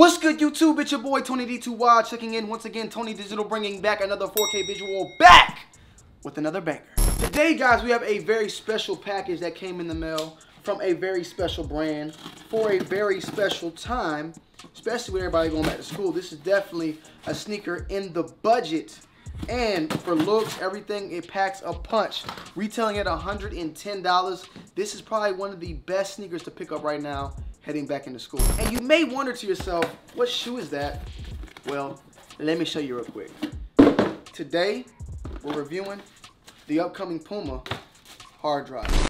What's good, YouTube? It's your boy, TonyD2Wild, checking in once again. Tony Digital bringing back another 4K visual, back with another banger. Today, guys, we have a very special package that came in the mail from a very special brand for a very special time, especially with everybody going back to school. This is definitely a sneaker in the budget. And for looks, everything, it packs a punch. Retailing at $110. This is probably one of the best sneakers to pick up right now, heading back into school. And you may wonder to yourself, what shoe is that? Well, let me show you real quick. Today, we're reviewing the upcoming Puma Hard Drive.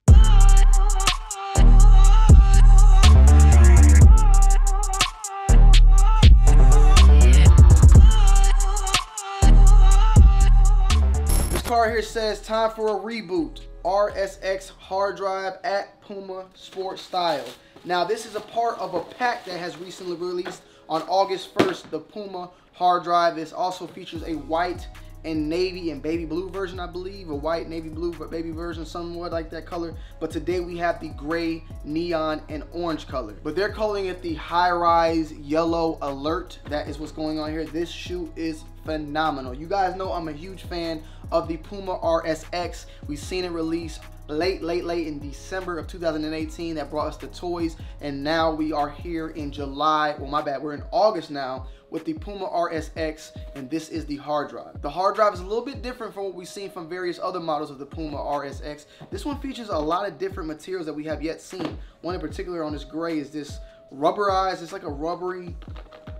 Card here says time for a reboot. RSX Hard Drive at Puma Sport Style. Now this is a part of a pack that has recently released on August 1st, the Puma Hard Drive. This also features a white and navy and baby blue version, I believe. A white, navy blue, but baby version, somewhat like that color. But today we have the gray, neon, and orange color. But they're calling it the high-rise yellow alert. That is what's going on here. This shoe is phenomenal. You guys know I'm a huge fan of the Puma RSX. We've seen it released late in December of 2018. That brought us the toys, and now we are here in July. Well, my bad, we're in August now with the Puma RSX, and this is the Hard Drive. The Hard Drive is a little bit different from what we've seen from various other models of the Puma RSX. This one features a lot of different materials that we have yet seen. One in particular on this gray is this rubberized, it's like a rubbery,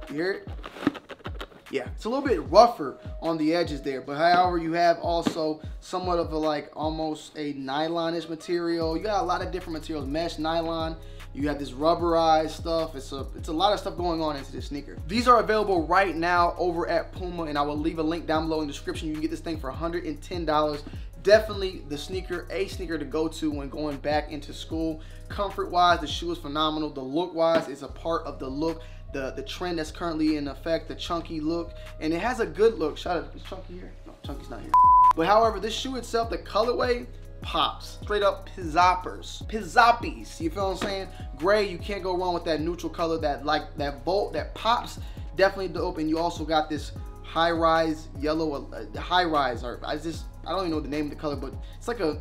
you hear it? Yeah, it's a little bit rougher on the edges there, but however, you have also somewhat of a like almost a nylon-ish material. You got a lot of different materials, mesh, nylon. You have this rubberized stuff. It's a lot of stuff going on into this sneaker. These are available right now over at Puma, and I will leave a link down below in the description. You can get this thing for $110. Definitely the sneaker, a sneaker to go to when going back into school. Comfort-wise, the shoe is phenomenal. The look-wise, it's a part of the look. The trend that's currently in effect, the chunky look, and it has a good look. Shout out, is Chunky here? No, Chunky's not here. But however, this shoe itself, the colorway pops. Straight up pizzoppers. Pizzoppies, you feel what I'm saying? Gray, you can't go wrong with that neutral color, that like that bolt, that pops, definitely dope. And you also got this high-rise yellow, high-rise, or I don't even know the name of the color, but it's like a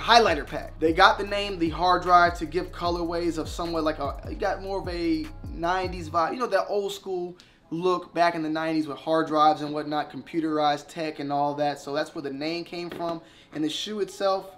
highlighter pack. They got the name, the Hard Drive, to give colorways of somewhat like a, you got more of a 90s vibe, you know, that old school look back in the 90s with hard drives and whatnot, computerized tech and all that. So that's where the name came from. And the shoe itself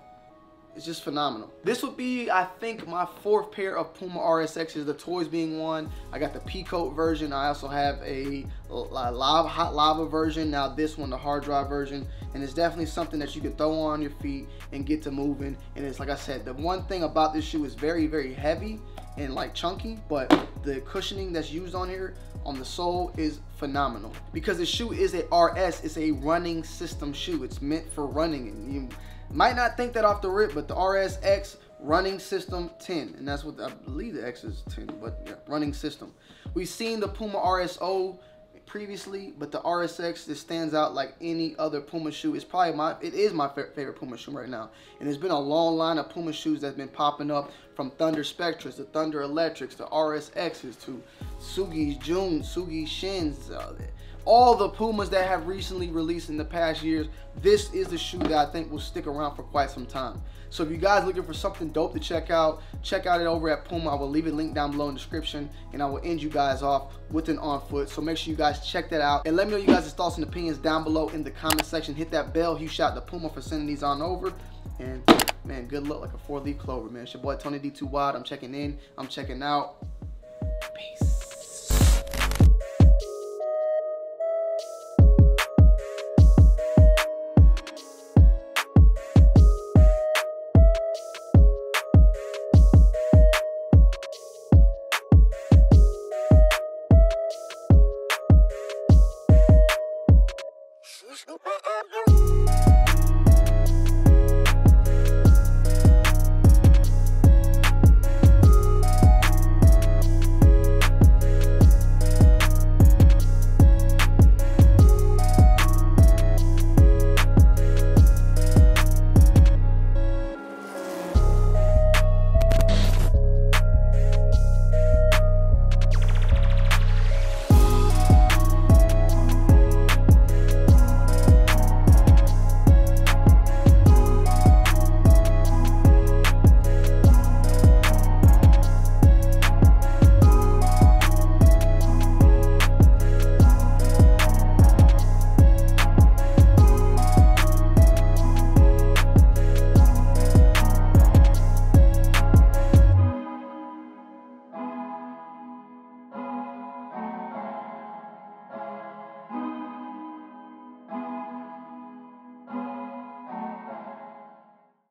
is just phenomenal. This would be, I think, my fourth pair of Puma RSXs, the toys being one. I got the peacoat version. I also have a lava, hot lava version. Now this one, the Hard Drive version. And it's definitely something that you can throw on your feet and get to moving. And it's like I said, the one thing about this shoe is very heavy and like chunky, but the cushioning that's used on here on the sole is phenomenal. Because the shoe is a RS, it's a running system shoe. It's meant for running, and you might not think that off the rip, but the RSX running system 10, and that's what I believe the X is 10, but yeah, running system. We've seen the Puma RSO previously, but the RSX, this stands out like any other Puma shoe. It's probably it is my favorite Puma shoe right now. And there's been a long line of Puma shoes that's been popping up, from Thunder Spectras to Thunder Electrics to RSXs to Sugi's June, Sugi Shins, all the Pumas that have recently released in the past years. This is the shoe that I think will stick around for quite some time. So if you guys are looking for something dope to check out it over at Puma. I will leave a link down below in the description, and I will end you guys off with an on foot. So make sure you guys check that out, and let me know you guys' thoughts and opinions down below in the comment section. Hit that bell, huge shout out to Puma for sending these on over, and man, good luck like a four-leaf clover, man. It's your boy, TonyD2Wild. I'm checking in, I'm checking out. Peace.